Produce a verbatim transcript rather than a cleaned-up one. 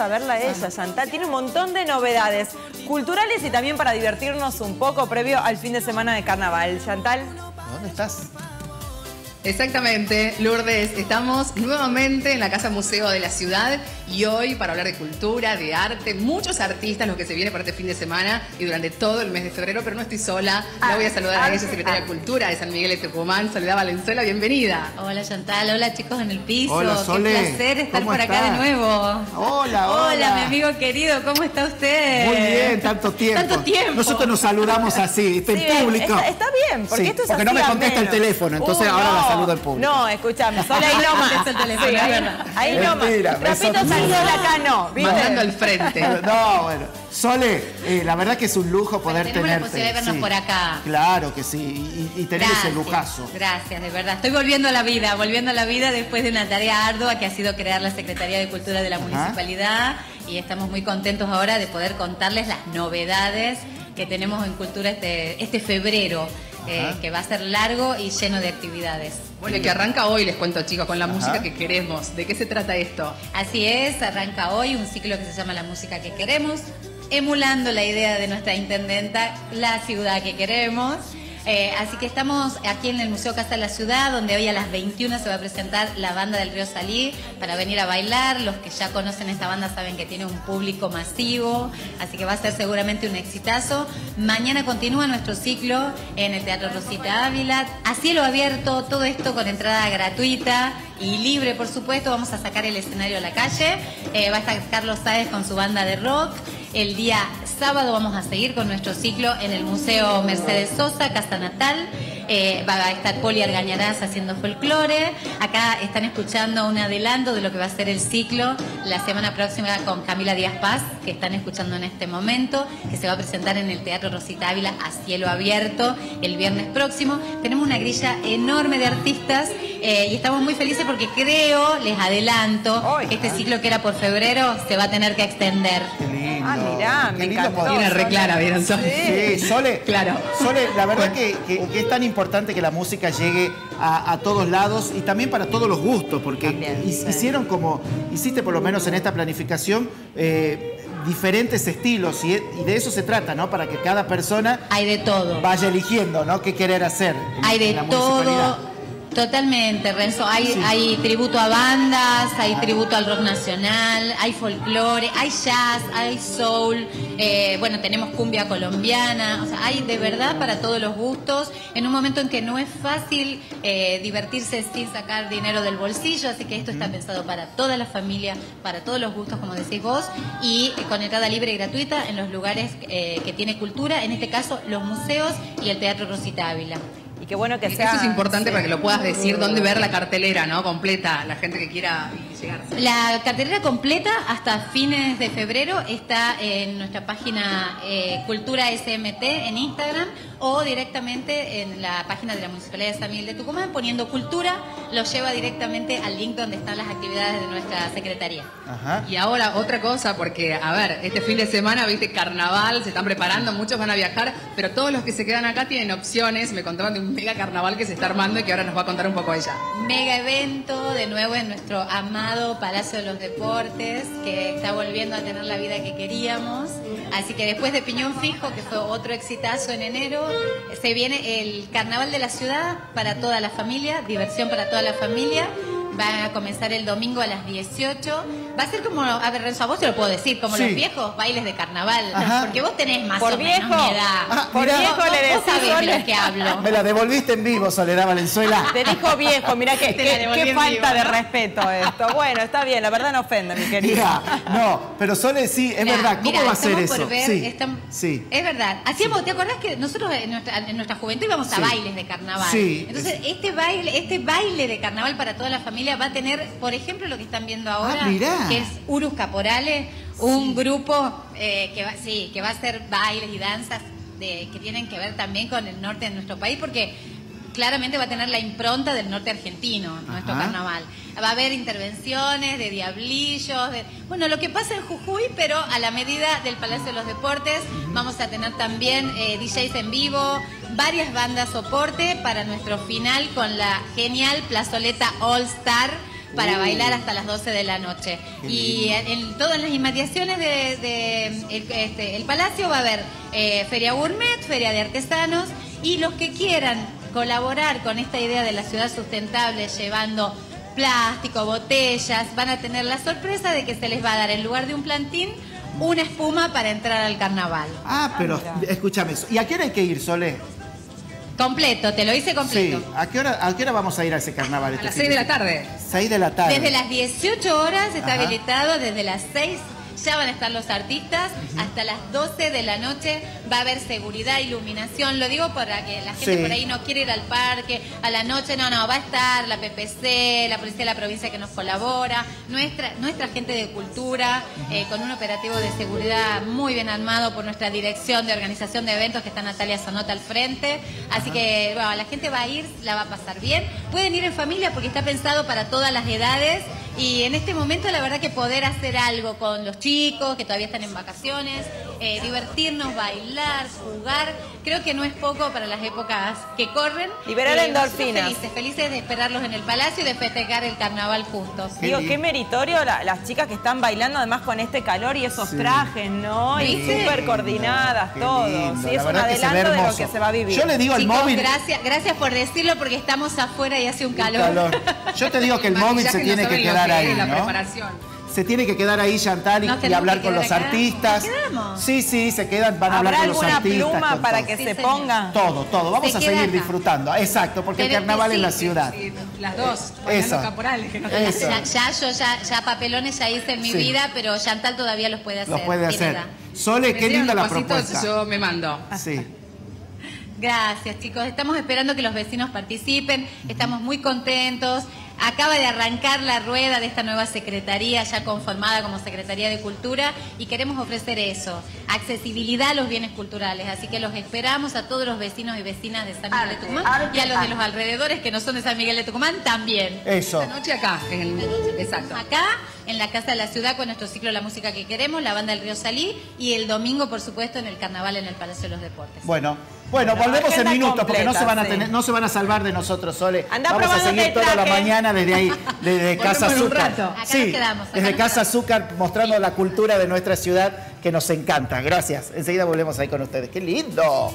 a verla a ella, Chantal. Tiene un montón de novedades culturales y también para divertirnos un poco previo al fin de semana de carnaval. Chantal, ¿dónde estás? Exactamente, Lourdes. Estamos nuevamente en la Casa Museo de la Ciudad y hoy para hablar de cultura, de arte, muchos artistas, los que se vienen para este fin de semana y durante todo el mes de febrero, pero no estoy sola. La voy a saludar a ella, Secretaria de Cultura de San Miguel de Tucumán, Soledad Valenzuela, bienvenida. Hola Chantal, hola chicos en el piso. Hola, Sole. Qué placer estar por acá de nuevo. Hola, hola. Hola, mi amigo querido, ¿cómo está usted? Muy bien, tanto tiempo. Tanto tiempo. Nosotros nos saludamos así, en sí, público. Está, está bien, porque sí, esto es porque así no me contesta el teléfono, entonces uh, ahora no. La saludo al público. No, escuchame, Sole, ahí no más. El teléfono, sí, ahí, ahí no más. Trapito salió de acá, no. Mandando al frente. No, bueno. Sole, eh, la verdad que es un lujo poder bueno, tenerte. La posibilidad de vernos sí. por acá. Claro que sí, y, y tener gracias, ese lujazo. Gracias, de verdad. Estoy volviendo a la vida, volviendo a la vida después de una tarea ardua que ha sido crear la Secretaría de Cultura de la Ajá. Municipalidad. Y estamos muy contentos ahora de poder contarles las novedades que tenemos en Cultura este, este febrero. Eh, que va a ser largo y lleno de actividades. Bueno, y que arranca hoy, les cuento chicos, con la Ajá. música que queremos. ¿De qué se trata esto? Así es, arranca hoy un ciclo que se llama La Música que Queremos, emulando la idea de nuestra intendenta, la ciudad que queremos. Eh, así que estamos aquí en el Museo Casa de la Ciudad, donde hoy a las veintiuna se va a presentar la banda del Río Salí para venir a bailar. Los que ya conocen esta banda saben que tiene un público masivo, así que va a ser seguramente un exitazo. Mañana continúa nuestro ciclo en el Teatro Rosita Ávila, a cielo abierto, todo esto con entrada gratuita y libre, por supuesto. Vamos a sacar el escenario a la calle, eh, va a estar Carlos Sáez con su banda de rock. El día sábado vamos a seguir con nuestro ciclo en el Museo Mercedes Sosa, Casa Natal. Eh, va a estar Poli Argañaraz haciendo folclore. Acá están escuchando un adelanto de lo que va a ser el ciclo la semana próxima con Camila Díaz Paz, que están escuchando en este momento, que se va a presentar en el Teatro Rosita Ávila a cielo abierto el viernes próximo. Tenemos una grilla enorme de artistas eh, y estamos muy felices porque creo, les adelanto, que este ciclo que era por febrero se va a tener que extender. Ah, mirá, me encantó. Viene reclara, ¿vieron? Sí, Sole, claro. Sole, la verdad que, que, que es tan importante que la música llegue a, a todos lados y también para todos los gustos, porque también, hicieron sí. como, hiciste por lo menos en esta planificación, eh, diferentes estilos y de eso se trata, ¿no? Para que cada persona hay de todo. Vaya eligiendo, ¿no? Qué querer hacer en, hay de en la todo. Totalmente, Renzo. Hay, sí. hay tributo a bandas, hay tributo al rock nacional, hay folclore, hay jazz, hay soul, eh, bueno, tenemos cumbia colombiana, o sea, hay de verdad para todos los gustos, en un momento en que no es fácil eh, divertirse sin sacar dinero del bolsillo, así que esto está pensado para toda la familia, para todos los gustos, como decís vos, y con entrada libre y gratuita en los lugares eh, que tiene cultura, en este caso los museos y el Teatro Rosita Ávila. Y qué bueno que sea. Eso es importante sí. para que lo puedas decir, dónde ver la cartelera, ¿no? Completa, la gente que quiera llegar. La cartelera completa hasta fines de febrero está en nuestra página eh, Cultura S M T en Instagram o directamente en la página de la Municipalidad de San Miguel de Tucumán, poniendo Cultura, los lleva directamente al link donde están las actividades de nuestra Secretaría. Ajá. Y ahora otra cosa, porque, a ver, este fin de semana, viste, carnaval, se están preparando, muchos van a viajar, pero todos los que se quedan acá tienen opciones, me contaban de un mega carnaval que se está armando y que ahora nos va a contar un poco ella. Mega evento, de nuevo, en nuestro amado Palacio de los Deportes, que está volviendo a tener la vida que queríamos. Así que después de Piñón Fijo, que fue otro exitazo en enero, se viene el Carnaval de la Ciudad para toda la familia, diversión para toda la familia. Va a comenzar el domingo a las dieciocho. Va a ser como, a ver, Renzo, a vos te lo puedo decir, como sí. los viejos bailes de carnaval. Ajá. Porque vos tenés más por o viejo. Menos mi edad. Ah, por mirá, viejo le decís. Vos sabés de lo que hablo. Me la devolviste en vivo, Soledad Valenzuela. Te dijo viejo, mirá que, qué, qué falta vivo, de ¿no? respeto esto. Bueno, está bien, la verdad no ofende, mi querida. Mirá, no, pero Sole, sí, es mirá, verdad. ¿Cómo mirá, va a ser eso? Ver, sí, estamos, sí. Es verdad. Hacíamos, ¿te acordás que nosotros en nuestra, en nuestra juventud íbamos a sí. bailes de carnaval? Sí. Entonces, este baile, este baile de carnaval para toda la familia va a tener, por ejemplo, lo que están viendo ahora, ah, que es Urus Caporales, un sí. grupo eh, que, va, sí, que va a hacer bailes y danzas de, que tienen que ver también con el norte de nuestro país, porque claramente va a tener la impronta del norte argentino, nuestro Ajá. carnaval. Va a haber intervenciones de diablillos, de, bueno, lo que pasa en Jujuy, pero a la medida del Palacio de los Deportes. Vamos a tener también eh, D Js en vivo, varias bandas soporte para nuestro final con la genial Plazoleta All Star, para uh. bailar hasta las doce de la noche. Y en, en todas las inmediaciones de, de el, este, el Palacio va a haber eh, Feria Gourmet, Feria de Artesanos, y los que quieran colaborar con esta idea de la ciudad sustentable llevando plástico, botellas, van a tener la sorpresa de que se les va a dar en lugar de un plantín una espuma para entrar al carnaval. Ah, pero ah, escúchame, ¿y a qué hora hay que ir, Sole? Completo, te lo hice completo. Sí. ¿A qué hora, a qué hora vamos a ir a ese carnaval? Este a las seis de la tarde. seis de la tarde. Desde las dieciocho horas está Ajá. habilitado, desde las seis ya van a estar los artistas, uh-huh. hasta las doce de la noche va a haber seguridad, iluminación, lo digo para que la gente sí. por ahí no quiere ir al parque a la noche, no, no, va a estar la P P C, la Policía de la Provincia que nos colabora, nuestra, nuestra gente de cultura, eh, con un operativo de seguridad muy bien armado por nuestra dirección de organización de eventos que está Natalia Sonota al frente, así uh-huh. que bueno, la gente va a ir, la va a pasar bien, pueden ir en familia porque está pensado para todas las edades. Y en este momento la verdad que poder hacer algo con los chicos que todavía están en vacaciones, eh, divertirnos, bailar, jugar, creo que no es poco para las épocas que corren. Liberar eh, endorfinas. Felices, felices de esperarlos en el Palacio y de festejar el carnaval juntos. Digo, qué meritorio la, las chicas que están bailando además con este calor y esos sí. trajes, ¿no? Y súper coordinadas, todo. Lindo. Sí, es un adelanto de lo que se va a vivir. Yo le digo al chicos, móvil... Gracias, gracias por decirlo porque estamos afuera y hace un calor. calor. Yo te digo que el móvil se tiene que quedar ahí, ¿no? La preparación. Se tiene que quedar ahí, Chantal, y, no, y hablar con los acá. artistas. ¿Quedamos? Sí, sí, se quedan, van a hablar con los artistas. ¿Habrá alguna pluma para todo. que sí, se ponga? Todo, todo. Vamos se a seguir acá. disfrutando. Exacto, porque pero el carnaval es sí, en la ciudad. Sí, sí. Las dos, Eso. Caporales. Que no Eso. Ya, ya, yo ya, ya papelones ya hice en mi sí. vida, pero Chantal todavía los puede hacer. Los puede hacer. Verdad. Sole, me qué linda la propuesta. Yo me mando. Sí. Gracias, chicos. Estamos esperando que los vecinos participen. Estamos muy contentos. Acaba de arrancar la rueda de esta nueva secretaría, ya conformada como Secretaría de Cultura, y queremos ofrecer eso, accesibilidad a los bienes culturales. Así que los esperamos a todos los vecinos y vecinas de San Miguel de Tucumán arte, y a los arte. de los alrededores que no son de San Miguel de Tucumán también. Eso. Esta noche acá, en el... Exacto. Acá, en la Casa de la Ciudad, con nuestro ciclo La Música que Queremos, la banda del Río Salí, y el domingo, por supuesto, en el carnaval en el Palacio de los Deportes. Bueno. Bueno, volvemos en minutos porque no se van a tener, no se van a salvar de nosotros, Sole. Andá Vamos a seguir toda la mañana desde ahí, desde Casa Azúcar. Acá sí, nos quedamos, acá desde nos Casa Azúcar mostrando la cultura de nuestra ciudad que nos encanta. Gracias. Enseguida volvemos ahí con ustedes. ¡Qué lindo!